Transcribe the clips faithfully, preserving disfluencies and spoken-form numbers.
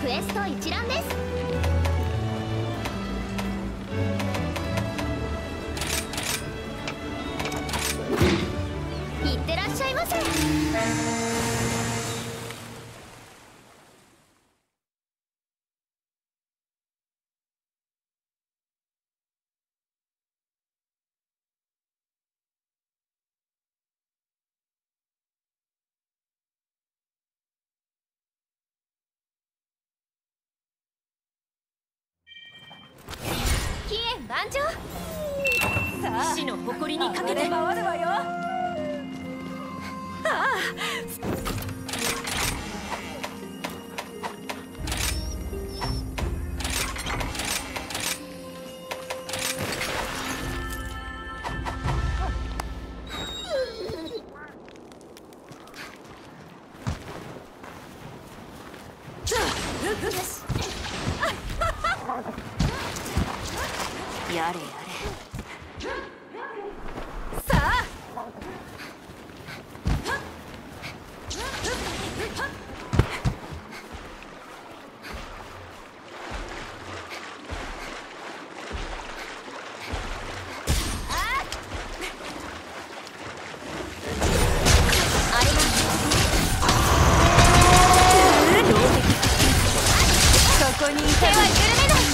クエスト一覧です。いってらっしゃいませ。番長、さあ死の誇りにかけて回るわよ。ああ、よし。やれやれ。さあ。そこにいては許めない。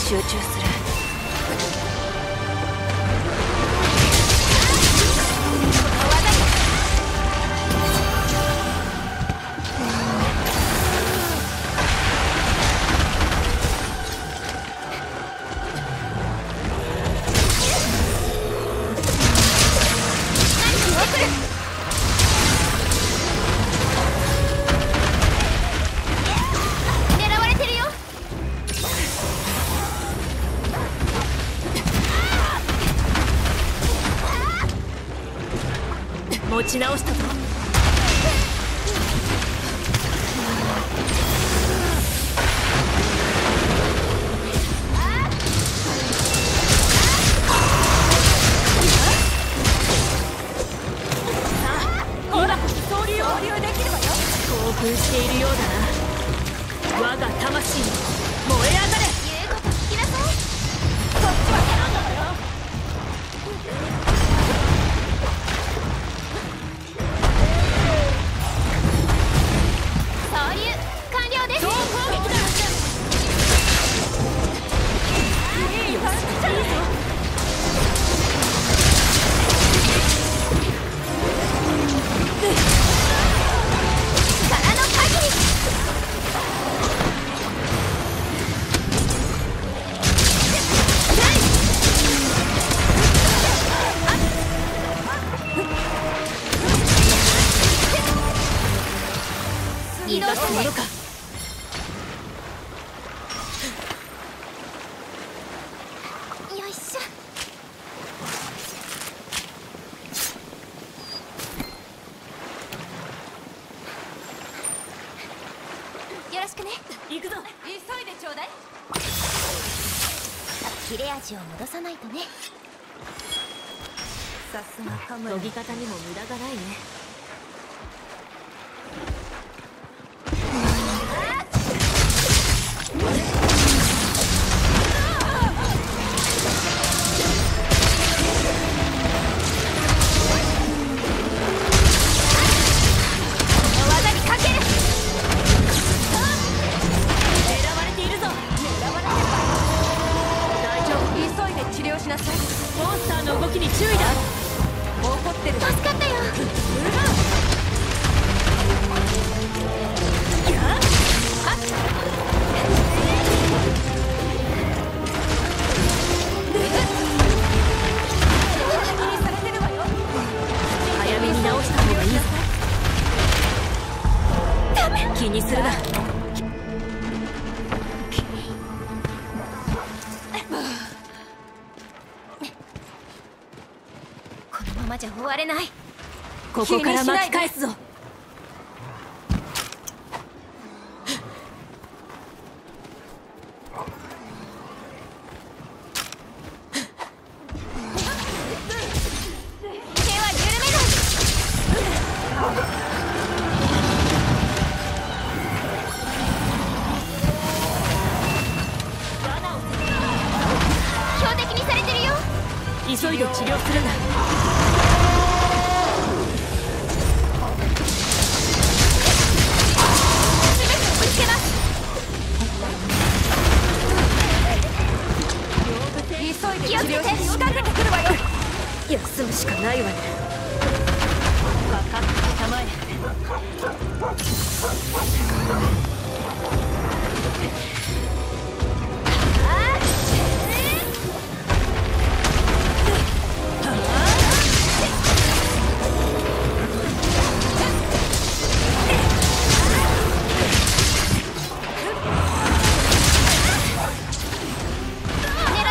集中する。持ち直したぞ。興奮しているようだな。我が魂も燃え上がれ。言うこと聞きなさい。そっちは頼んだぞ。ものか。よいしょ。よろしくね。行くぞ。急いでちょうだい。切れ味を戻さないとね。さすがカムロ、研ぎ方にも無駄がないね。技にかける。狙われているぞ。狙われてる。大丈夫。急いで治療しなさい。モンスターの動きに注意だ。怒ってる。助かったよ。早めに直した方がいい。ダメ。気にするな。じゃ終われない。ここから巻き返すぞ。急いで治療するな。気をつけて。仕掛けてくるわよ。休むしかないわね。わかった。構え。狙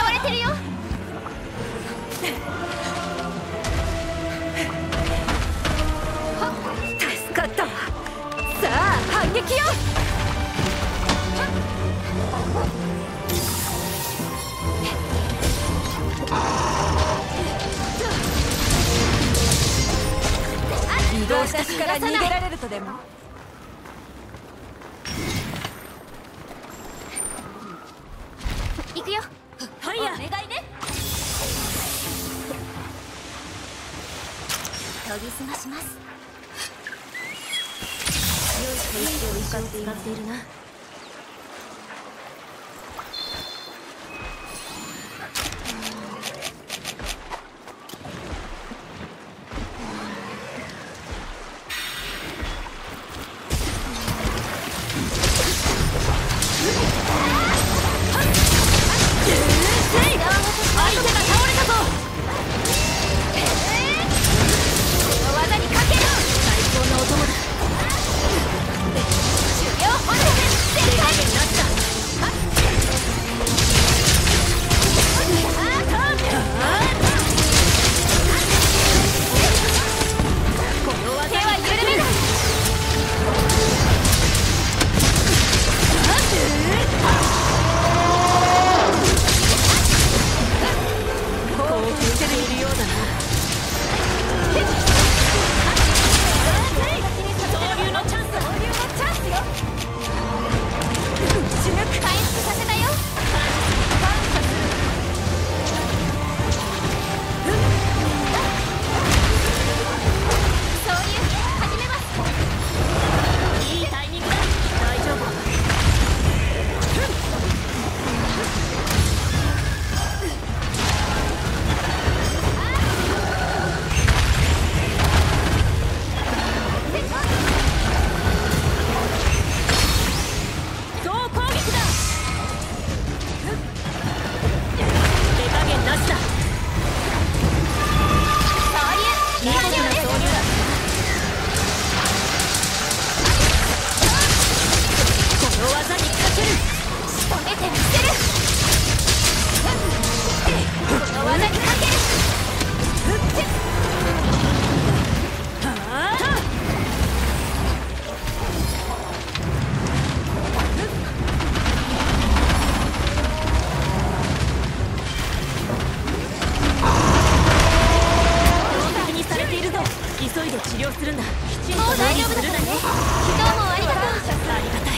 われてるよ。助かったわ。さあ反撃よ。移動した隙から逃げられるとでも。行くよ。はいや、お願いね。研ぎ澄まします。良い手石を使っているな。相手が倒れたぞ。お友達。もう大丈夫だからね。どうもありがとう。ありがたい。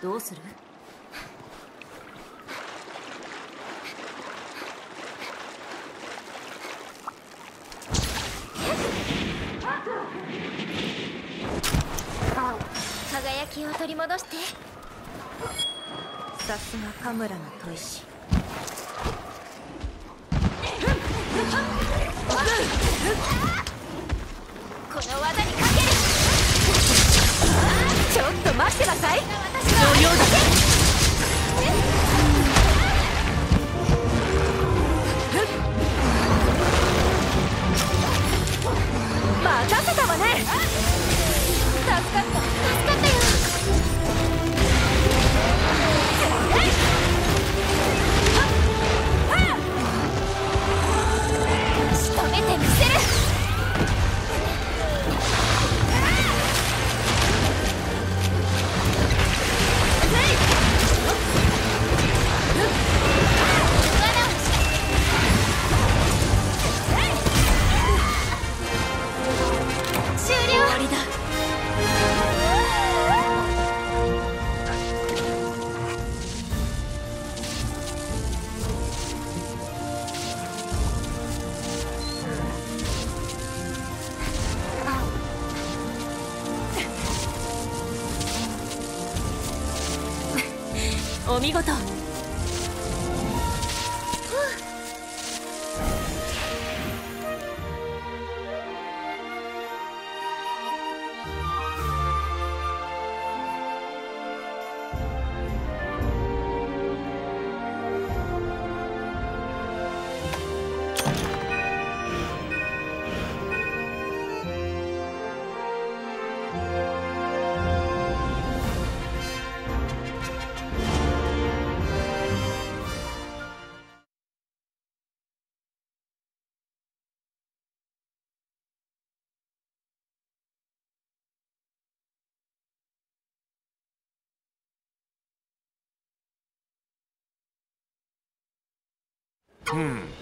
どうする？輝きを取り戻して。さすがカムラの砥石。この技にかける。ちょっと待ってなさい。無用だ。任せたわね。助かった助かったよ。仕留めてみせる。お見事。Hmm.